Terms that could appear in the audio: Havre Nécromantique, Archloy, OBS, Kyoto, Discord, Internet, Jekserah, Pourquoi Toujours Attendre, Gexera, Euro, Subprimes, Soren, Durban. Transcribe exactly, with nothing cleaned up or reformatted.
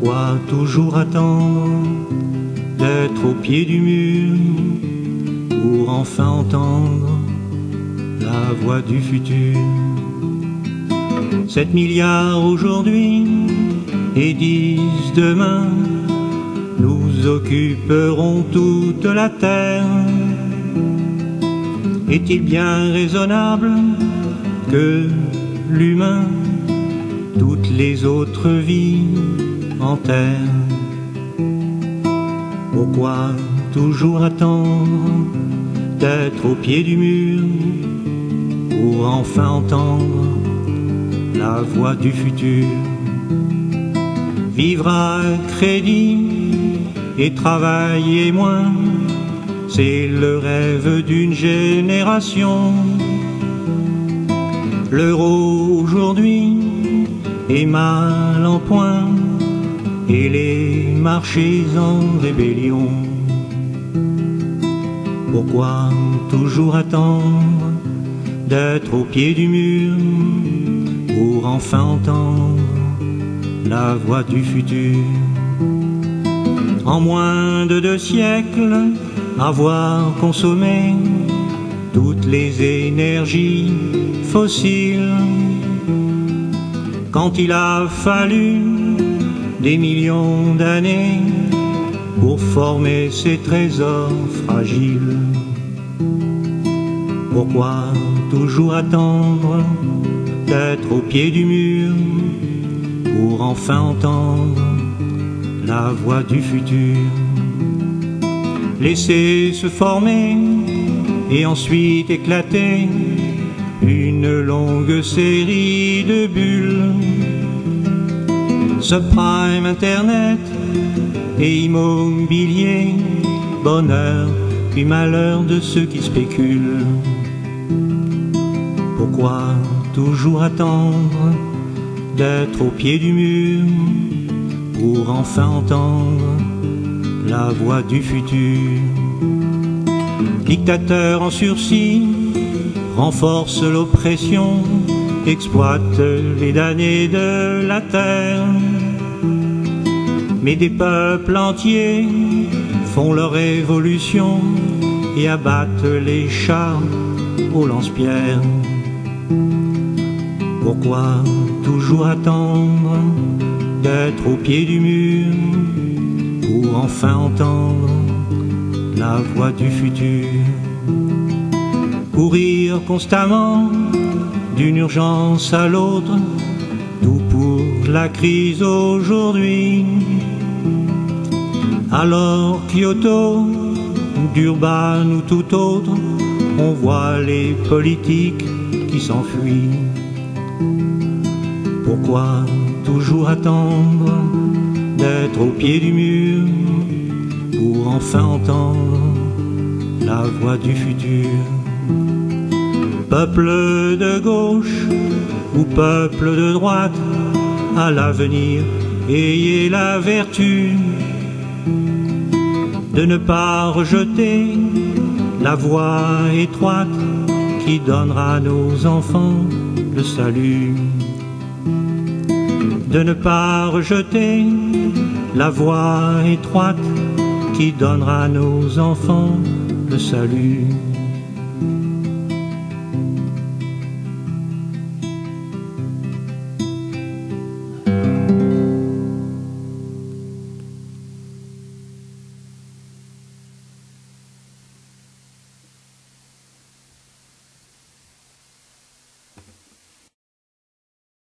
pourquoi toujours attendre d'être au pied du mur pour enfin entendre la voix du futur? Sept milliards aujourd'hui et dix demain, nous occuperons toute la terre. Est-il bien raisonnable que l'humain toutes les autres vies en terre? Pourquoi toujours attendre d'être au pied du mur pour enfin entendre la voix du futur? Vivre à crédit et travailler moins, c'est le rêve d'une génération. L'euro aujourd'hui est mal en point et les marchés en rébellion. Pourquoi toujours attendre d'être au pied du mur pour enfin entendre la voix du futur? En moins de deux siècles, avoir consommé toutes les énergies fossiles, quand il a fallu des millions d'années pour former ces trésors fragiles. Pourquoi toujours attendre d'être au pied du mur pour enfin entendre la voix du futur? Laisser se former et ensuite éclater une longue série de bulles. Subprime, internet et immobilier, bonheur puis malheur de ceux qui spéculent. Pourquoi toujours attendre d'être au pied du mur pour enfin entendre la voix du futur? Dictateur en sursis renforce l'oppression, exploite les damnés de la terre. Mais des peuples entiers font leur révolution et abattent les chars aux lance-pierres. Pourquoi toujours attendre d'être au pied du mur pour enfin entendre la voix du futur? Courir constamment d'une urgence à l'autre, tout pour la crise aujourd'hui. Alors Kyoto, Durban ou tout autre, on voit les politiques qui s'enfuient. Pourquoi toujours attendre d'être au pied du mur pour enfin entendre la voix du futur? Peuple de gauche ou peuple de droite, à l'avenir, ayez la vertu de ne pas rejeter la voie étroite qui donnera à nos enfants le salut. De ne pas rejeter la voie étroite qui donnera à nos enfants le salut.